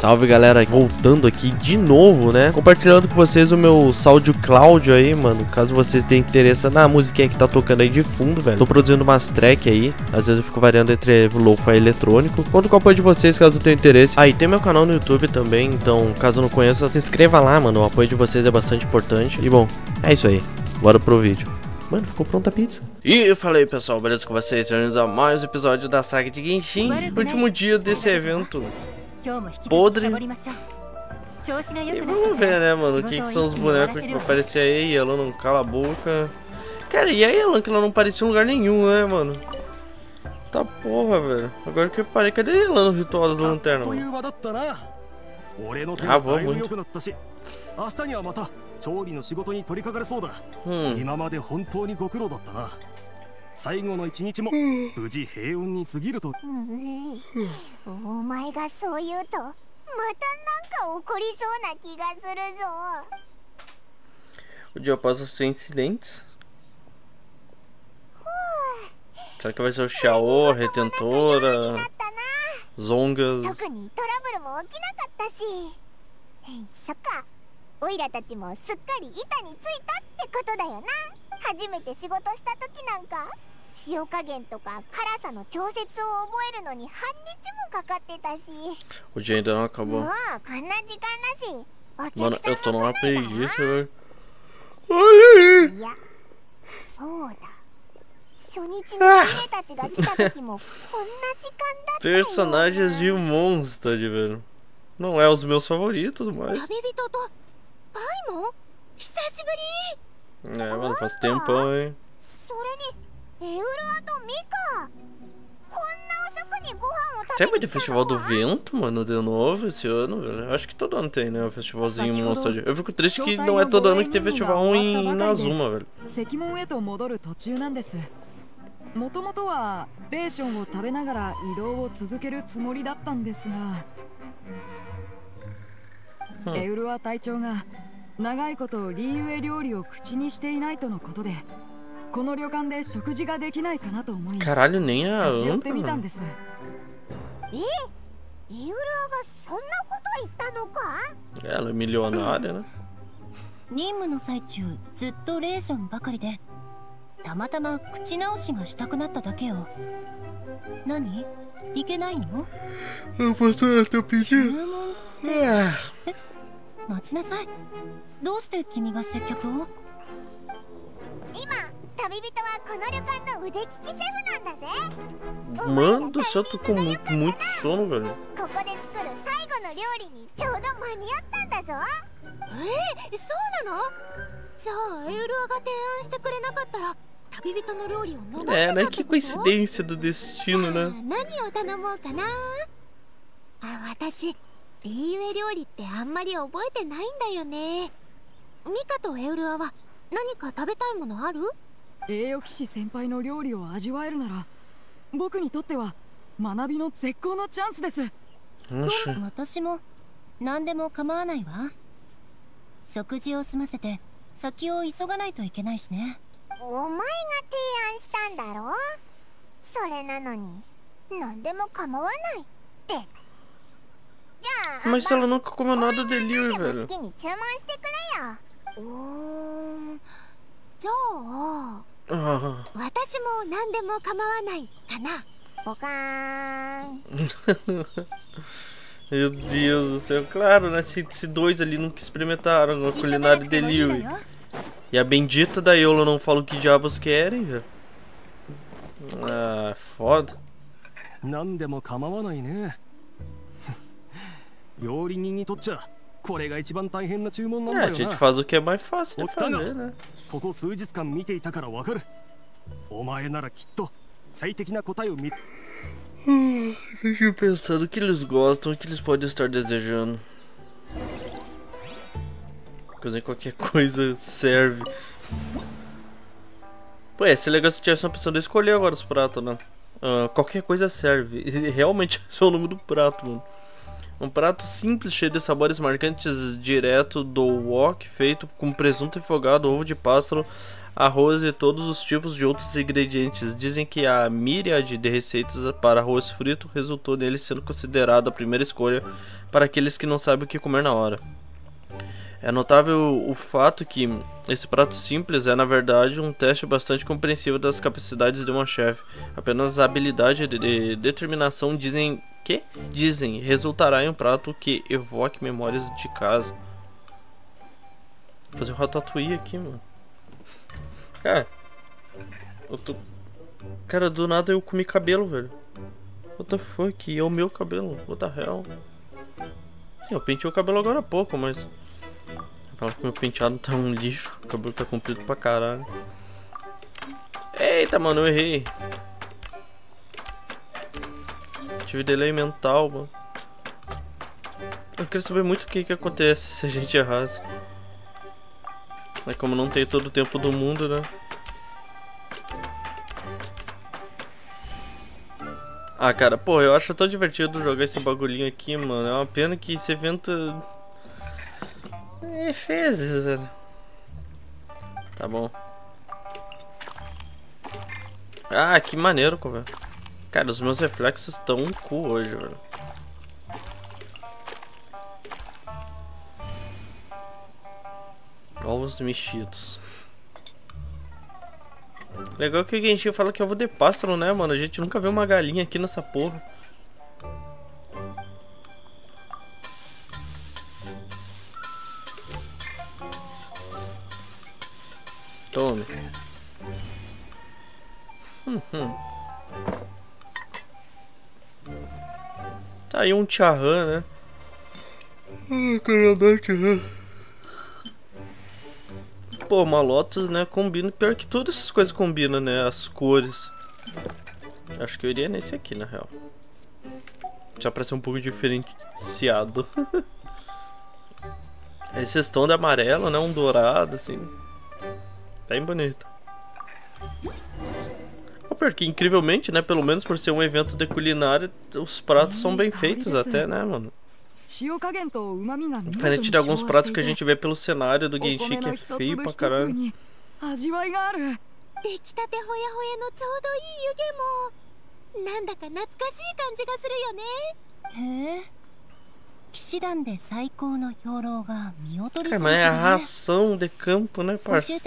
Salve, galera, voltando aqui de novo, né, compartilhando com vocês o meu Soundcloud aí, mano. Caso vocês tenham interesse na musiquinha que tá tocando aí de fundo, velho, tô produzindo umas tracks aí. Às vezes eu fico variando entre lo-fi e eletrônico. Conto com o apoio de vocês, caso tenham interesse. Aí tem meu canal no YouTube também, então caso não conheça, se inscreva lá, mano. O apoio de vocês é bastante importante. E bom, é isso aí, bora pro vídeo. Mano, ficou pronta a pizza. E fala aí, pessoal, beleza com vocês? Vamos a mais um episódio da saga de Genshin. Último dia desse evento podre. E vamos ver, né, mano, o que são os bonecos que vão aparecer aí. Ela não cala a boca. Cara, e aí Elan, que ela não apareceu em lugar nenhum, né, mano? Tá porra, velho. Agora que eu parei, cadê Elan no ritual das lanternas, mano? Ah, vamos. O dia passa sem incidentes. Será que vai ser o Xiao, Retentora, Zongas? O dia ainda não acabou. Mano, eu tô numa preguiça, velho. Olha aí! Personagens de Monster, velho. Não é os meus favoritos, mas... É, mano, faz tempão, hein? Sempre tem Festival do Vento, mano, de novo esse ano, velho. Acho que todo ano tem, né, o festivalzinho Monster. Eu fico triste que não é todo ano que tem festival em Nazuma, velho. Caralho, nem a Anta, mano. Ela é milionária, né? Eu posso ir até o pedido? Mano do céu, tô com muito sono, velho. É, né? Que coincidência do destino, né? Mas ela nunca comeu nada de delírio, velho. Meu Deus do céu, claro, né? Se dois ali nunca experimentaram a culinária delírio e a bendita da Yola não fala o que diabos querem, velho. Ah, foda. É, a gente faz o que é mais fácil de fazer, né? Fiquei pensando o que eles gostam, o que eles podem estar desejando. Cozinha, qualquer coisa serve. Pô, ia ser legal se tivesse uma opção de escolher agora os pratos, né? Qualquer coisa serve. Realmente esse é o nome do prato, mano. Um prato simples, cheio de sabores marcantes, direto do wok, feito com presunto refogado, ovo de pássaro, arroz e todos os tipos de outros ingredientes. Dizem que a miríade de receitas para arroz frito resultou nele sendo considerado a primeira escolha para aqueles que não sabem o que comer na hora. É notável o fato que esse prato simples é, na verdade, um teste bastante compreensível das capacidades de uma chefe. Apenas a habilidade de determinação dizem resultará em um prato que evoque memórias de casa. Vou fazer um ratatouille aqui, mano. Cara, eu tô... Cara, do nada eu comi cabelo, velho. What the fuck? É o meu cabelo. What the hell? Sim, eu pentei o cabelo agora há pouco, mas... Fala que meu penteado tá um lixo. O cabelo tá comprido pra caralho. Eita, mano, eu errei. Tive delay mental, mano. Eu queria saber muito o que acontece se a gente errasse. Mas como não tem todo o tempo do mundo, né? Ah, cara, pô, eu acho tão divertido jogar esse bagulhinho aqui, mano. É uma pena que esse evento... É, fez, velho. Tá bom. Ah, que maneiro, velho. Cara, os meus reflexos estão um cu hoje, velho. Ovos mexidos. Legal que o Genshin fala que ovo de pássaro, né, mano? A gente nunca vê uma galinha aqui nessa porra. Tome. Tá aí um tcharrã, né? Ai, caramba, pô, uma Lotus, né? Combina. Pior que todas essas coisas combinam, né? As cores. Acho que eu iria nesse aqui, na real. Já pra ser um pouco diferenciado. Esse tom de amarelo, né? Um dourado, assim. Bem bonito. Porque incrivelmente, né? Pelo menos por ser um evento de culinária, os pratos são bem feitos até, né, mano? Diferente de alguns pratos que a gente vê pelo cenário do Genshin, que é feio pra caralho. Cara, mas é a ração de campo, né, parceiro?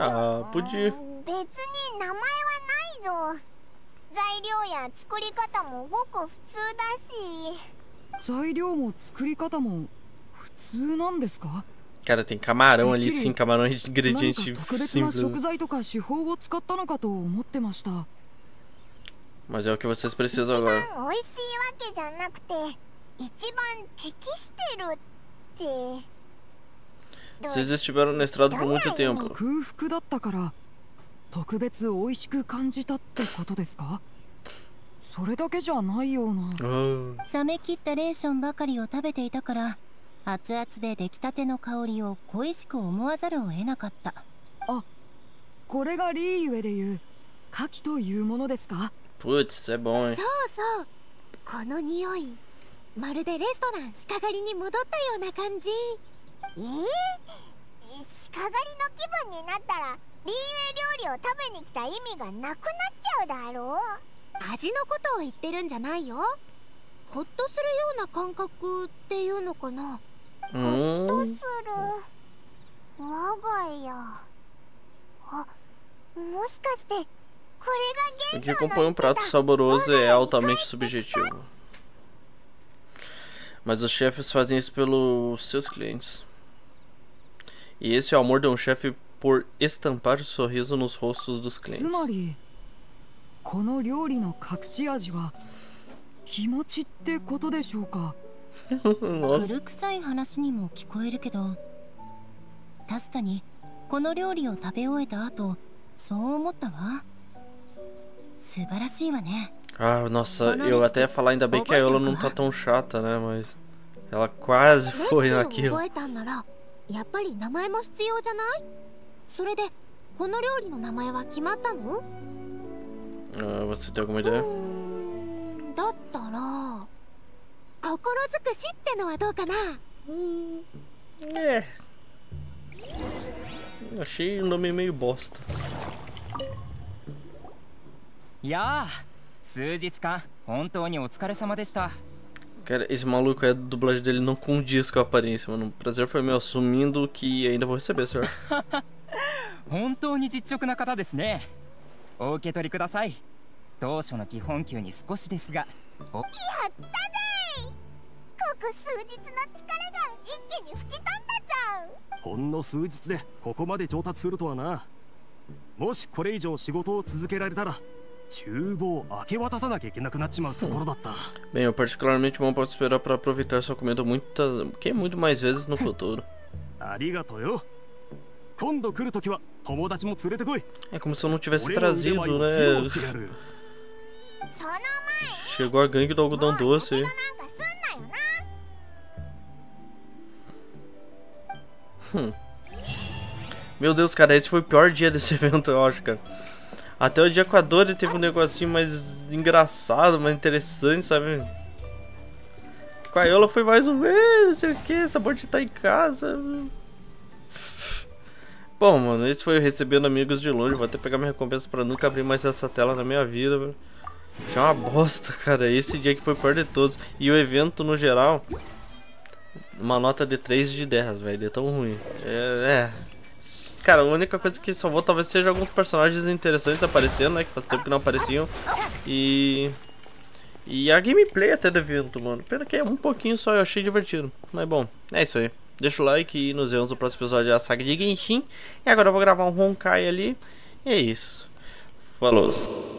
Ah, podia. Cara, tem camarão ali, sim, camarão é ingrediente simples. Mas é o que vocês precisam agora. Vocês estiveram na estrada por muito tempo. Putz, é bom, hein? O que compõe um prato saboroso é altamente subjetivo. Mas os chefes fazem isso pelos seus clientes. E esse é o amor de um chefe por estampar o sorriso nos rostos dos clientes. Nossa. Ah, nossa, eu até ia falar, ainda bem que a Yola não tá tão chata, né, mas... Ela quase foi naquilo. Ah, você tem alguma ideia? だったら心づくしってのはどうかな。ねえ、achei o nome meio bosta。いやあ、数日間本当にお疲れ様でした。Cara, esse maluco, a dublagem dele não condiz com a aparência, mano. O prazer foi meu, assumindo que ainda vou receber, senhor. 本当に実直な方ですね。お受け取りください。当初の基本給に少しですが。やったねー。ここ数日の疲れが一気に吹き飛んだじゃん。ほんの数日でここまで調達するとはな。もしこれ以上仕事を続けられたら。Bem, eu particularmente não posso esperar para aproveitar sua comida muito mais vezes no futuro. É como se eu não tivesse trazido, né? Chegou a gangue do algodão doce. Meu Deus, cara, esse foi o pior dia desse evento, eu acho, cara. Até o dia com a Dori teve um negocinho mais engraçado, mais interessante, sabe? Com a Yola foi mais um mês, não sei o que, sabor de estar em casa. Bom, mano, esse foi o Recebendo Amigos de Longe. Vou até pegar minha recompensa pra nunca abrir mais essa tela na minha vida, mano. Já é uma bosta, cara. Esse dia que foi o pior de todos. E o evento, no geral, uma nota de 3 de 10, velho. É tão ruim. Cara, a única coisa que salvou talvez seja alguns personagens interessantes aparecendo, né? Que faz tempo que não apareciam. E a gameplay até do evento, mano. Pena que é um pouquinho só, eu achei divertido. Mas bom, é isso aí. Deixa o like e nos vemos no próximo episódio da saga de Genshin. E agora eu vou gravar um Honkai ali. E é isso. Falou.